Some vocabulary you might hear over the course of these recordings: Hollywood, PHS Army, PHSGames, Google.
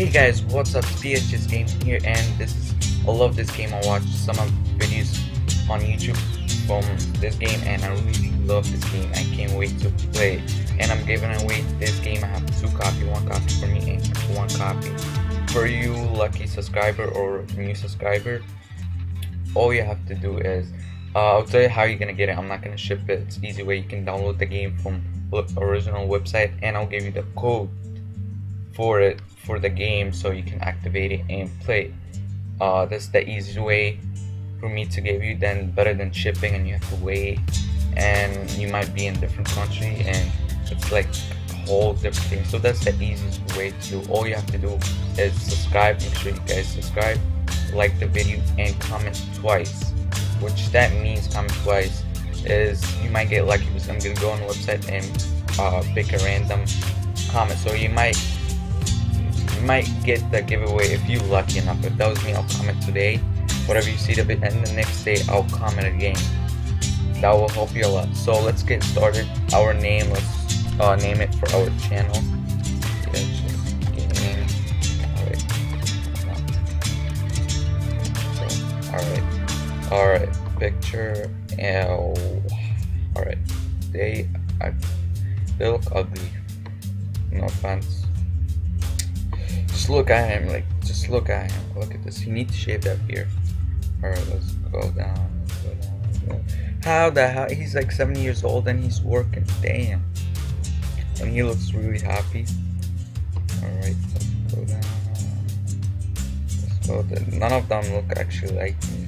Hey guys, what's up? PHSGames here, and I love this game. I watched some of the videos on YouTube from this game and I really love this game. I can't wait to play, and I'm giving away this game. I have two copies, one copy for me and one copy for you, lucky subscriber or new subscriber. All you have to do is I'll tell you how you're gonna get it. I'm not gonna ship it. It's easy way. You can download the game from original website, and I'll give you the code for it, for the game, so you can activate it and play. That's the easy way for me to give you, then better than shipping and you have to wait, and you might be in different country and it's like a whole different thing. So that's the easiest way to do. All you have to do is subscribe. Make sure you guys subscribe, like the video, and comment twice, which that means comment twice is you might get lucky, because I'm gonna go on the website and pick a random comment, so you might get the giveaway if you're lucky enough. If that was me, I'll comment today, whatever you see the bit, and the next day I'll comment again. That will help you a lot. So let's get started. Our name, let's name it for our channel. Alright, picture. Ew. Alright, they look ugly. No offense. Just look at him, look at this. You need to shave that beard. Alright, let's go down. How the hell? He's like 70 years old and he's working. Damn. And he looks really happy. Alright, let's go down. Let's go down. None of them look actually like me.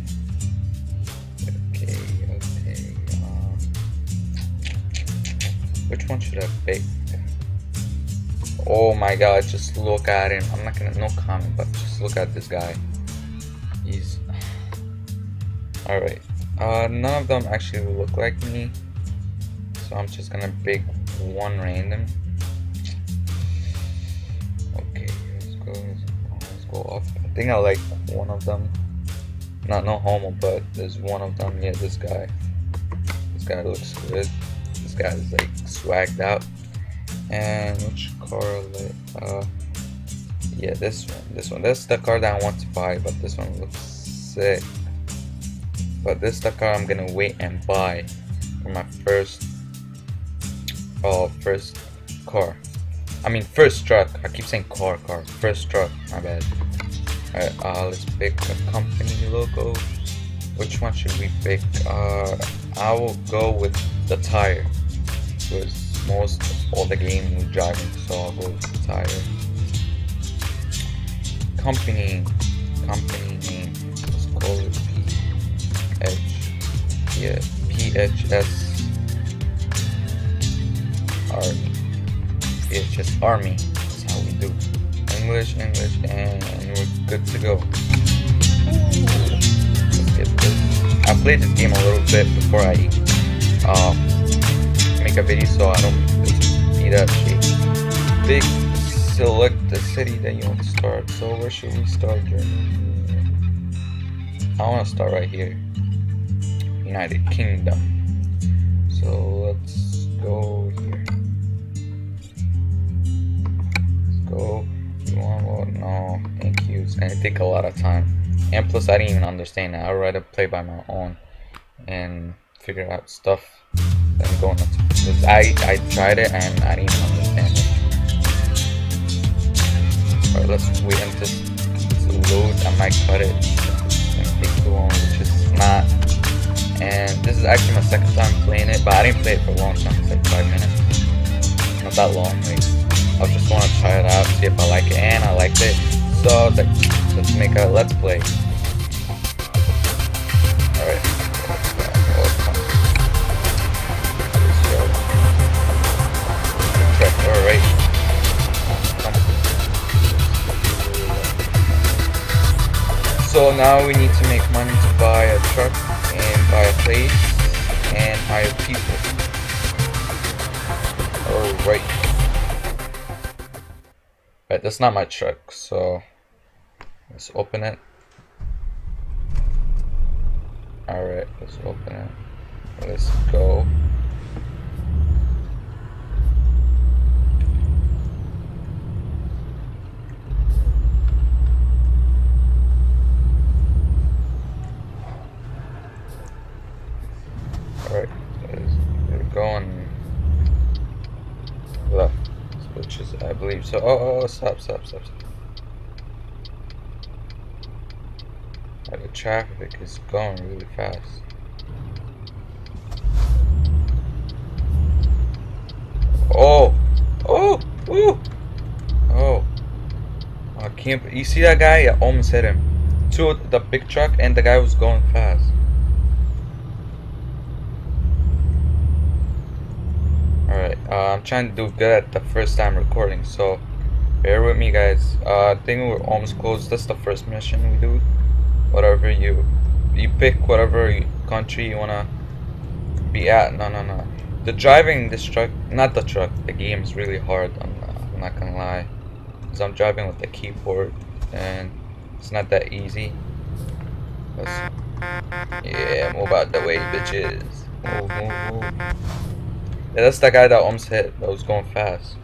Okay. Which one should I pick? Oh my god, just look at him. I'm not gonna, no comment, but just look at this guy. He's... Alright. None of them actually look like me, so I'm just gonna pick one random. Okay, let's go up. I think I like one of them. No homo, but there's one of them. Yeah, this guy. This guy looks good. This guy is like swagged out. And which car? Yeah, this one. That's the car that I want to buy, but this one looks sick. But this is the car I'm gonna wait and buy for my first car. I mean first truck. I keep saying car. First truck. My bad. Alright, let's pick a company logo. Which one should we pick? I will go with the tire, because most all the game we're driving, so I'll go with the tire. Company name. Let's call it PHS Army. That's how we do. English, and we're good to go. Let's get this. I played this game a little bit before I make a video, so I don't see that shape. Big, select the city that you want to start. So where should we start, Germany? I want to start right here. United Kingdom. So let's go here. Let's go. No, thank you. It's gonna take a lot of time, and plus I didn't even understand that. I'd rather play by my own and figure out stuff than going up to, because I tried it and I didn't even understand it. Alright, let's wait and just load. I might cut it. It's gonna take too long, which is not. And this is actually my second time playing it, but I didn't play it for a long time. It's like 5 minutes. Not that long, right? I just want to try it out, see if I like it, and I liked it, so I was like, let's make a let's play. Alright, so now we need to make money to buy a truck, and buy a place, and hire people. Alright. Right, that's not my truck, so let's open it. Alright, let's open it. Let's go. you. So, stop. Like, the traffic is going really fast. Oh! I can't. You see that guy? I almost hit him. To the big truck, and the guy was going fast. Alright, I'm trying to do good at the first time recording, so bear with me, guys. I think we're almost close. That's the first mission we do. Whatever you pick, whatever country you wanna be at. No. The driving this truck, not the truck, the game is really hard. I'm not gonna lie, because I'm driving with the keyboard and it's not that easy. Let's, yeah, move out the way, bitches. Move. Yeah, that's the guy that almost hit. That was going fast.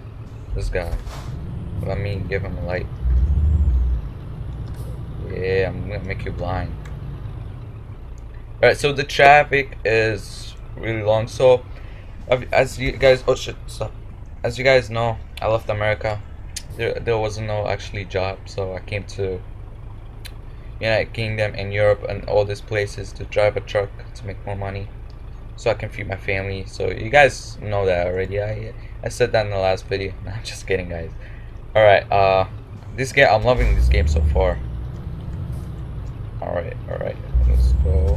This guy. Let me give him a light. Yeah, I'm gonna make you blind. Alright, so the traffic is really long. So, as you guys, oh shit, stop. As you guys know, I left America. There wasn't no actually job, so I came to United Kingdom and Europe and all these places to drive a truck to make more money, so I can feed my family. So you guys know that already. I said that in the last video. No, I'm just kidding, guys. Alright, this game, I'm loving this game so far. Alright, let's go.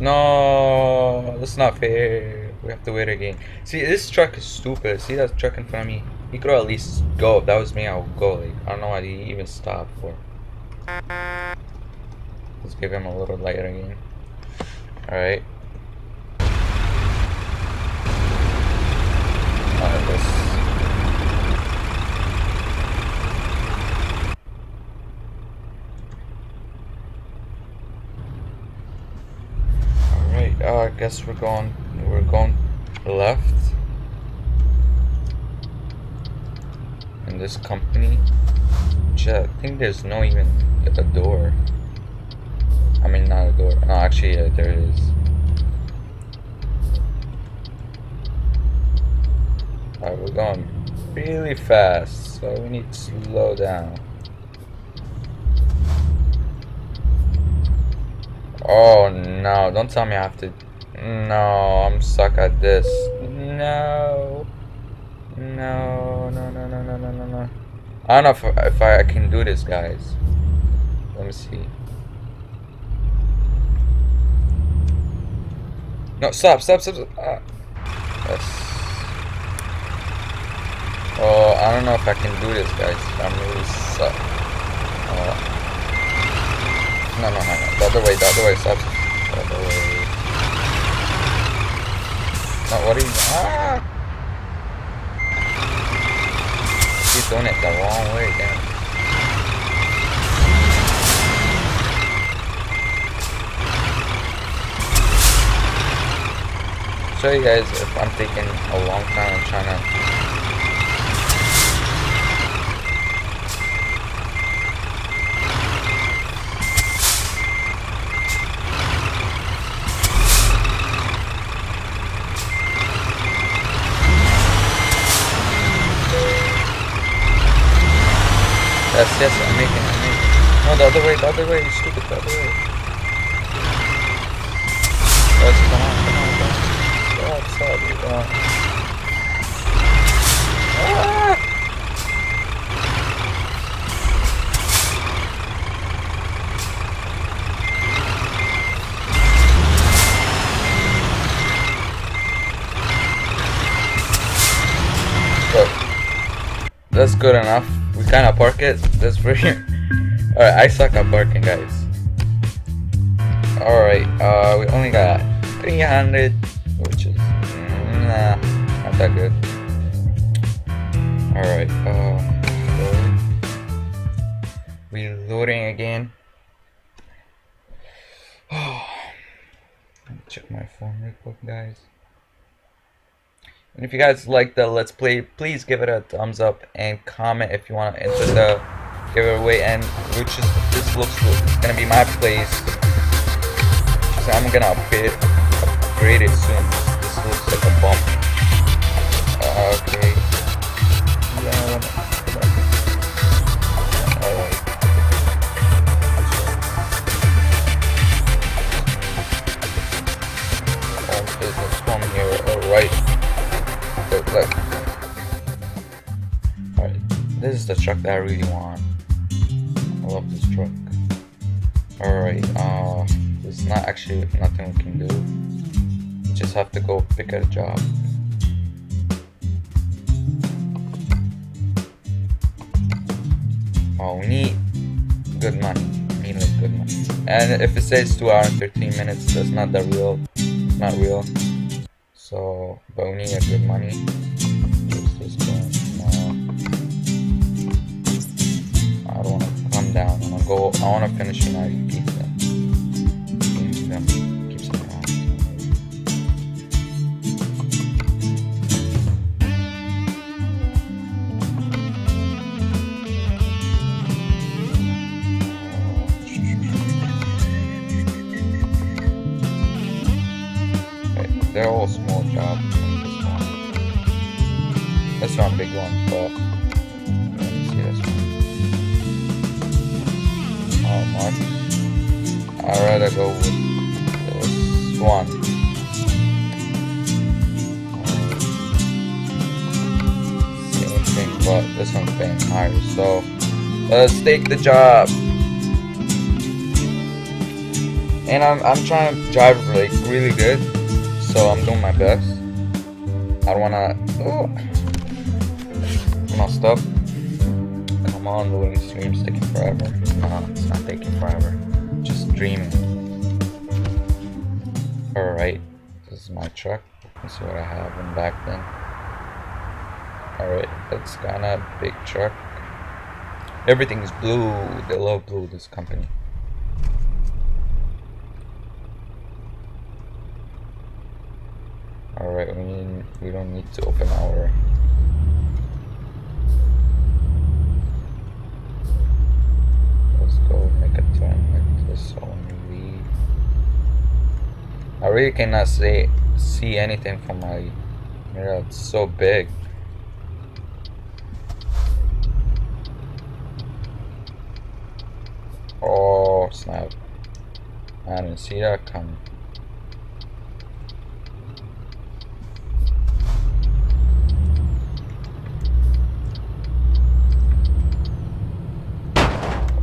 No, that's not fair. We have to wait again. See, this truck is stupid. See that truck in front of me? He could at least go. If that was me, I would go. Like, I don't know why he even stopped for. Let's give him a little light again. Alright. Let's. I guess we're going left in this company. I think there's no even a door. I mean, not a door. No, actually, yeah, there is. Alright, we're going really fast, so we need to slow down. Oh no, don't tell me I have to. No, I'm stuck at this. No. I don't know if I can do this, guys. Let me see. No, stop. Yes. Oh, I don't know if I can do this, guys. I'm really stuck. No. The other way, stop. The other way. No, what are you doing? Ah! You're doing it the wrong way, damn. I'll show you guys if I'm taking a long time trying to. Yes, I'm making. No, the other way, you stupid, the other way. Yes, come on. Stop, you don't. Ah! But that's good enough. We kinda park it. That's for sure. Alright, I suck at parking, guys. Alright, we only got 300, which is not that good. Alright, reloading again. Let me check my phone real quick, guys. And if you guys like the Let's Play, please give it a thumbs up and comment if you want to enter the giveaway. And which is, this looks gonna be my place. So I'm gonna upgrade it soon. This looks like a bump. Okay. right. Look, look. Alright, this is the truck that I really want. I love this truck. Alright, there's not actually nothing we can do. We just have to go pick a job. Oh, we need good money. We need like good money. And if it says 2 hours and 13 minutes, that's not the real. Not real. So, but we need a good money. This one. I don't want to come down. I want to go. I want to finish my pizza. Keep some around. They're all small jobs. That's not a big one, but let me see this one. Oh, Mark. I'd rather go with this one. Same thing, but this one's paying higher, so let's take the job. And I'm trying to drive like really good, so I'm doing my best. I don't wanna. Oh. I'm not stuck. Come on, the winning stream's taking forever. No, it's not taking forever. Just dreaming. Alright, this is my truck. Let's see what I have in back then. Alright, that's kinda a big truck. Everything is blue. They love blue, this company. Alright, we don't need to open our... Let's go make a turn like this only. I really cannot see anything from my mirror, it's so big. Oh snap, I didn't see that coming.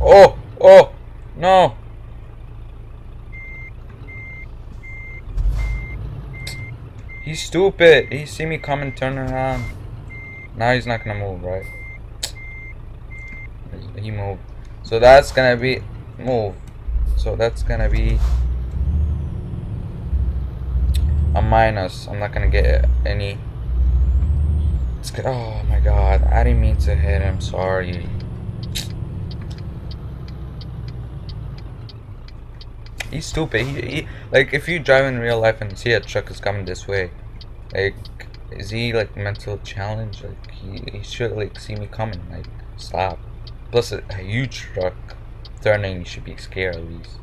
Oh! Oh! No! He's stupid! He see me come and turn around. Now he's not gonna move, right? He moved. So that's gonna be... Move. So that's gonna be... A minus. I'm not gonna get any... It's good. Oh my god. I didn't mean to hit him. Sorry. He's stupid. He like if you drive in real life and see a truck is coming this way, like is he like mental challenge? Like he should like see me coming, like stop. Plus a huge truck turning, you should be scared at least.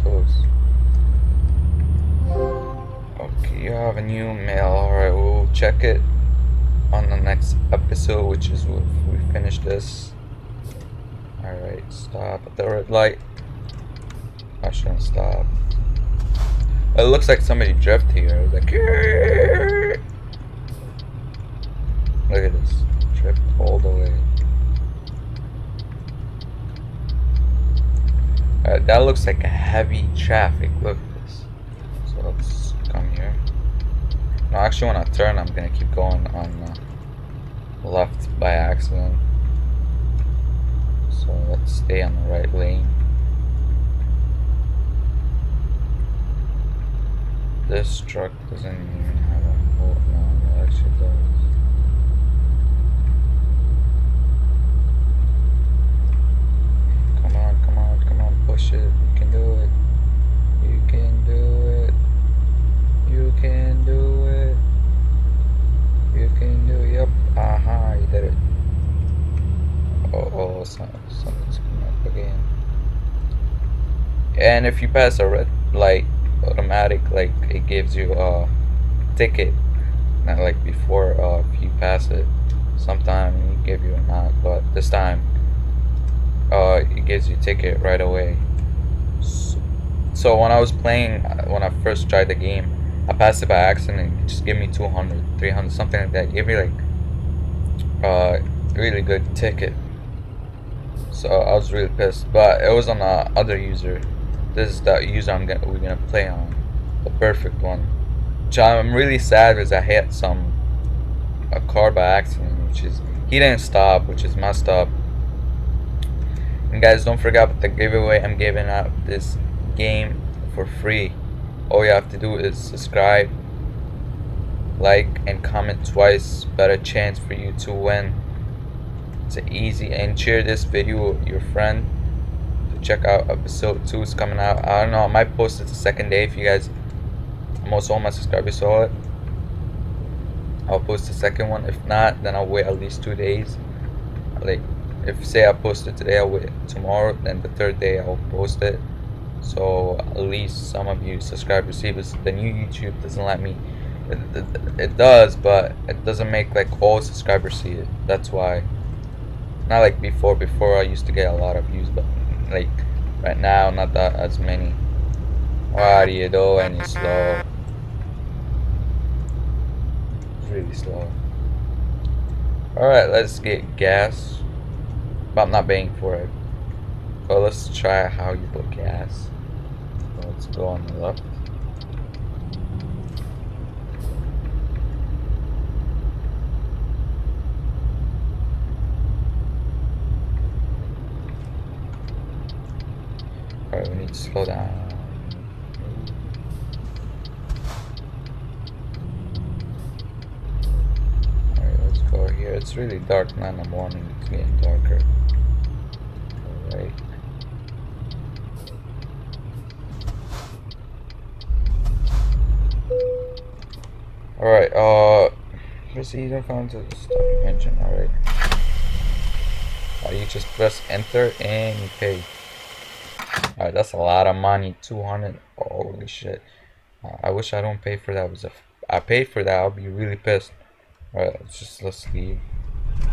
Close. Okay, you have a new mail. Alright, we'll check it on the next episode, which is if we finish this. Alright, stop at the red light. I shouldn't stop. It looks like somebody dripped here. Like, Eeeh! Look at this. Dripped all the way. That looks like a heavy traffic. Look at this. So let's come here. No, actually, when I turn, I'm gonna keep going on the left by accident. So let's stay on the right lane. This truck doesn't even have a hole. No, it actually does. Push it, you can do it, you can do it, you can do it, you can do it, yep, aha, you did it. Oh, something's coming up again. And if you pass a red light automatic, like it gives you a ticket, Not like before, if you pass it, sometime it give you a knock, but this time it gives you a ticket right away. So when I was playing, when I first tried the game, I passed it by accident. It just gave me 200, 300, something like that. It gave me like really good ticket. So I was really pissed, but it was on the other user. This is the user we're gonna play on, the perfect one. Which I'm really sad because I hit a car by accident, which is, he didn't stop, which is messed up. And guys, don't forget about the giveaway. I'm giving out this game for free. All you have to do is subscribe, like, and comment twice. Better chance for you to win. It's easy. And share this video with your friend to check out episode 2. It's coming out. I don't know, I might post it the second day if you guys, most all my subscribers saw it. I'll post the second one. If not, then I'll wait at least 2 days. Like, if say I post it today, I'll wait tomorrow, then the third day I'll post it. So at least some of you subscribers see this. The new YouTube doesn't let me, it does, but it doesn't make like all subscribers see it. That's why, not like before I used to get a lot of views, but like right now not that as many. What do you do? And it's slow, it's really slow. Alright, let's get gas. But I'm not paying for it. But let's try how you put gas. So let's go on the left. Alright, we need to slow down. Alright, let's go here. It's really dark now in the morning. It's getting darker. Right. Alright, proceed on to the start engine, alright. You just press enter and you pay. Alright, that's a lot of money, 200, holy shit. I wish I don't pay for that, because if I pay for that, I'll be really pissed. Alright, let's leave.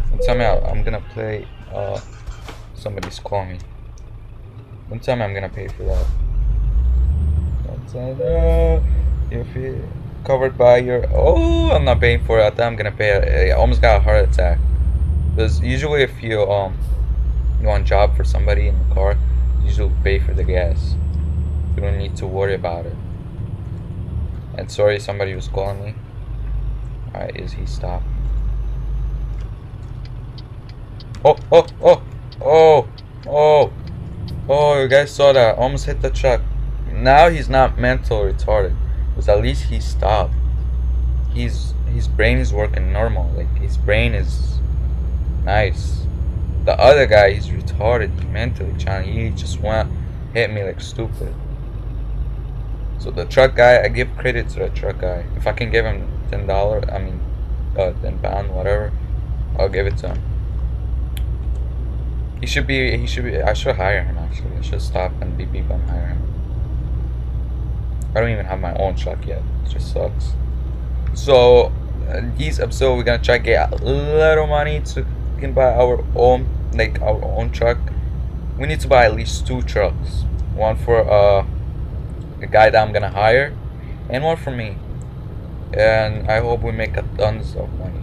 Don't tell me I'm gonna play, somebody's calling me. Don't tell me I'm gonna pay for that. Don't tell me if you covered by your. Oh, I'm not paying for it. I thought I'm gonna pay. I almost got a heart attack. Because usually if you you want a job for somebody in the car, you usually pay for the gas. You don't need to worry about it. And sorry, somebody was calling me. All right, is he stopped? Oh, oh, oh. Oh, oh, oh, you guys saw that. Almost hit the truck. Now he's not mentally retarded, because at least he stopped. His brain is working normal. Like, his brain is nice. The other guy, he's retarded. He's mentally trying. He just went, hit me like stupid. So the truck guy, I give credit to the truck guy. If I can give him $10, I mean, £10, whatever, I'll give it to him. He should be, I should hire him actually. I should stop and beep and hire him. I don't even have my own truck yet. It just sucks. So, in this episode, we're gonna try to get a little money to can buy our own, like our own truck. We need to buy at least 2 trucks. One for the guy that I'm gonna hire, and one for me. And I hope we make a tons of money.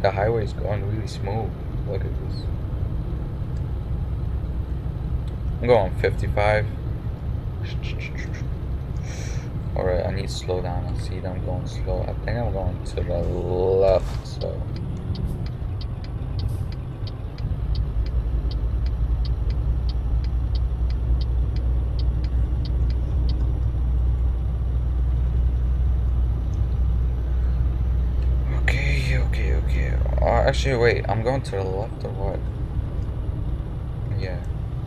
The highway is going really smooth. Look at this. I'm going 55. Alright, I need to slow down. I see that I'm going slow. I think I'm going to the left. So. Actually, wait, I'm going to the left or what? Yeah.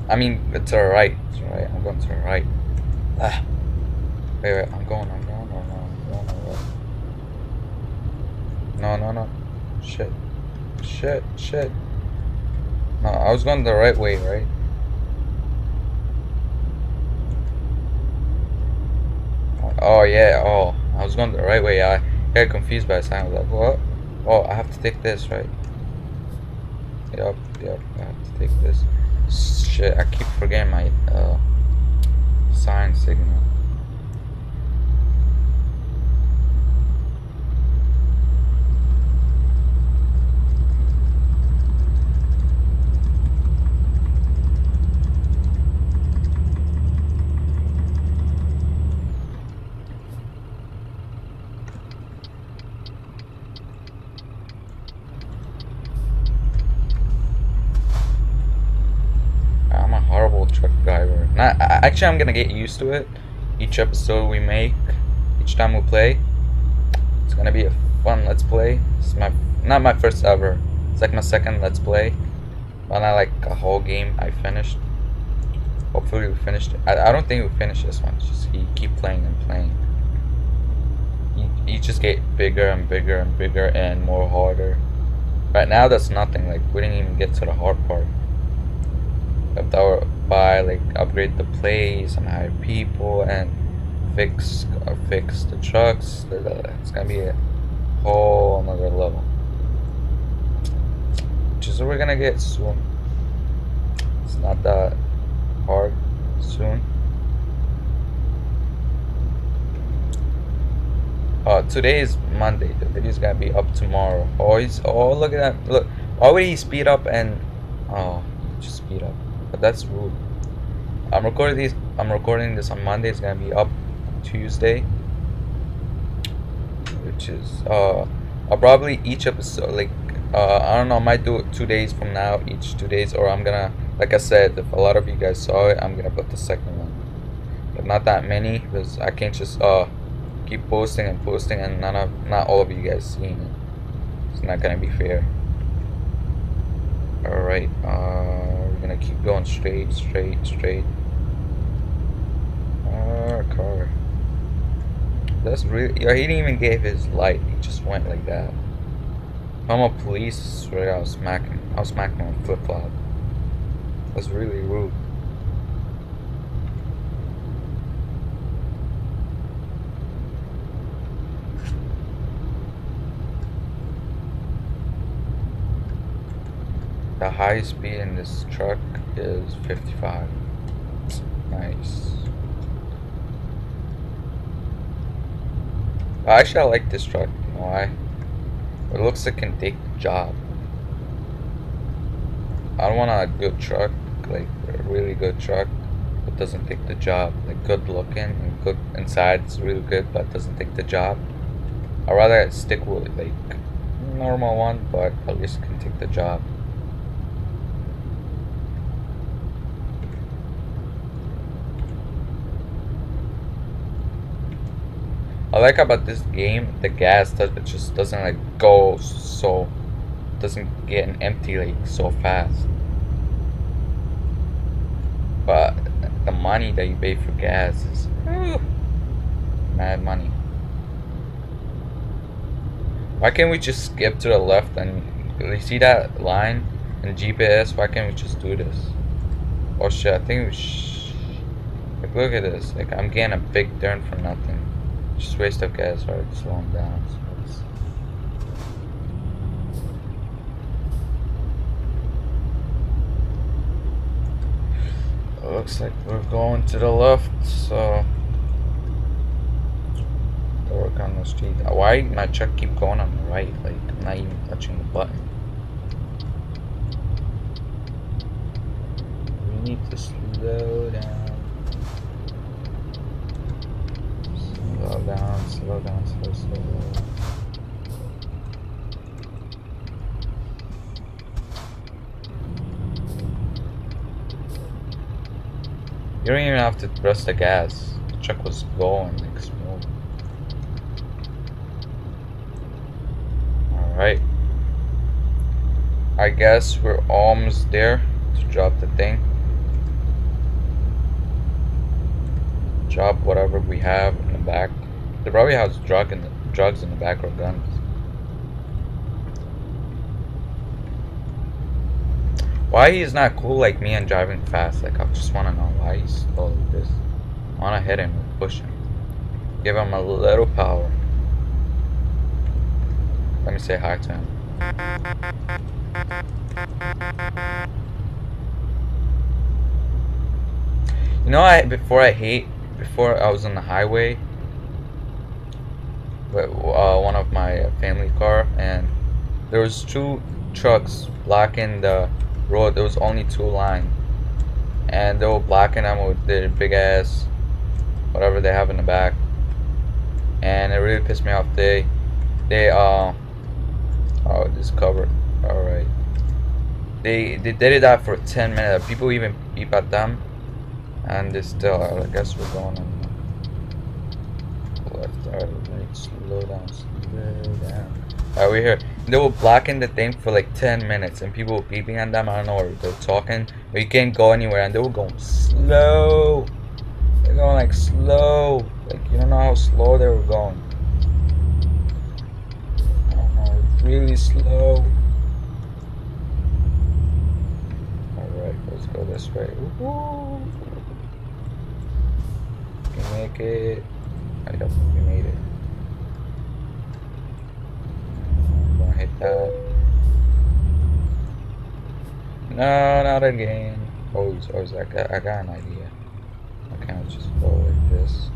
I mean, to the right, right? I'm going to the right. Ah. Wait, I'm going to the left. No. Shit. No, I was going the right way, right? Oh yeah, oh, I was going the right way. I got confused by a sign. I was like, what? Oh, I have to take this, right? Yup, yup, I have to take this. Shit, I keep forgetting my sign signal. Actually, I'm gonna get used to it. Each episode we make, each time we play, it's gonna be a fun let's play. It's not my first ever. It's like my second let's play. But not like a whole game I finished. Hopefully we finished it. I don't think we finished this one. It's just you keep playing and playing. You just get bigger and bigger and bigger and more harder. Right now that's nothing. Like we didn't even get to the hard part. If that were by like upgrade the place and hire people and fix the trucks, it's gonna be a whole another level, which is what we're gonna get soon. It's not that hard soon. Today is Monday. The video's gonna be up tomorrow. Oh, he's, oh look at that, look, already speed up and oh, just speed up. But that's rude. I'm recording this on Monday. It's gonna be up Tuesday, which is I'll probably each episode like I don't know, I might do it 2 days from now, each 2 days, or I'm gonna, like I said, if a lot of you guys saw it, I'm gonna put the second one, but not that many because I can't just keep posting and posting and not all of you guys seeing it. It's not gonna be fair. All right, gonna keep going straight. Car. That's really, yeah, he didn't even give his light, he just went like that. If I'm a police, I swear I'll smack him on flip-flop. That's really rude. The high speed in this truck is 55. Nice. Actually, I like this truck. You know why? It looks like it can take the job. I don't want a good truck, like a really good truck, but doesn't take the job. Like good looking and good inside, it's really good, but doesn't take the job. I'd rather stick with like normal one, but at least it can take the job. I like about this game, the gas does, it just doesn't like go so, doesn't get an empty like so fast. But the money that you pay for gas is mad money. Why can't we just skip to the left and you see that line in GPS? Why can't we just do this? Oh shit! I think we like, look at this. Like I'm getting a big turn for nothing. Just waste of gas, right? Slowing down. It looks like we're going to the left, so I'll work on the street. Why my truck keep going on the right? Like I'm not even touching the button. We need to slow down. Slow down. You don't even have to press the gas. The truck was going like smooth. Alright. I guess we're almost there to drop the thing. Drop whatever we have in the back. They probably have drugs in the back or guns. Why he's not cool like me and driving fast? Like I just want to know why he's slow like this. I want to hit him and push him. Give him a little power. Let me say hi to him. You know, before I was on the highway with one of my family car, and there was two trucks blocking the road. There was only two lines, and they were blocking them with their big ass whatever they have in the back, and it really pissed me off. They oh, this covered. All right, they did that for 10 minutes. People even beep at them, and they still. I guess we're going on left. All right, slow down, slow down. All right, we're here. They were blocking the thing for like 10 minutes, and people were beeping at them. I don't know what they're talking, but you can't go anywhere, and they were going slow. They're going like slow, like you don't know how slow they were going. Really slow. Alright, let's go this way. Woohoo! We make it. I don't think we made it. I'm gonna hit that. No, not again. Oh, so I got an idea. I can't just go like this.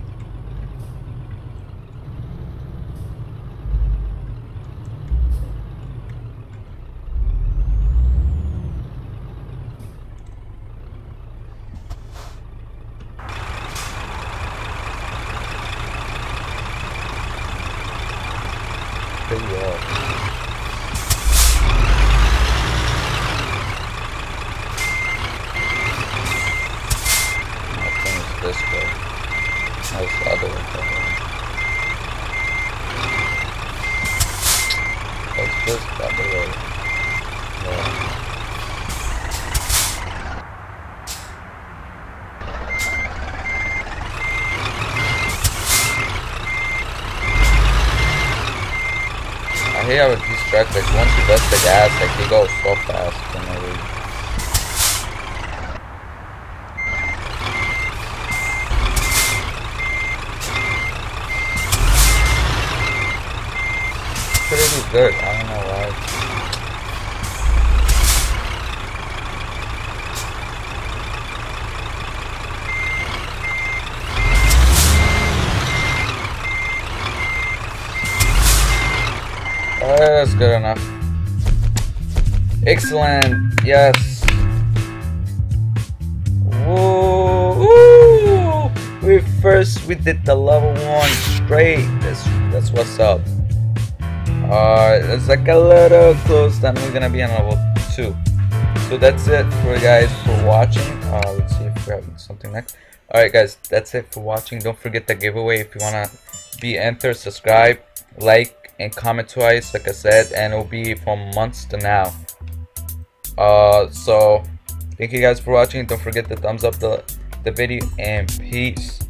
I was distracted, like once you press the gas, like they go so fast for no reason. Pretty good, I don't know why. That's good enough. Excellent. Yes. Woo! We did the level 1 straight. That's what's up. Alright, it's like a little close. That we're gonna be on level 2. So that's it for you guys for watching. Let's see if we have something next. Alright, guys, that's it for watching. Don't forget the giveaway. If you wanna be entered, subscribe, like, and comment twice, like I said, and it'll be from months to now. So thank you guys for watching. Don't forget to thumbs up the video, and peace.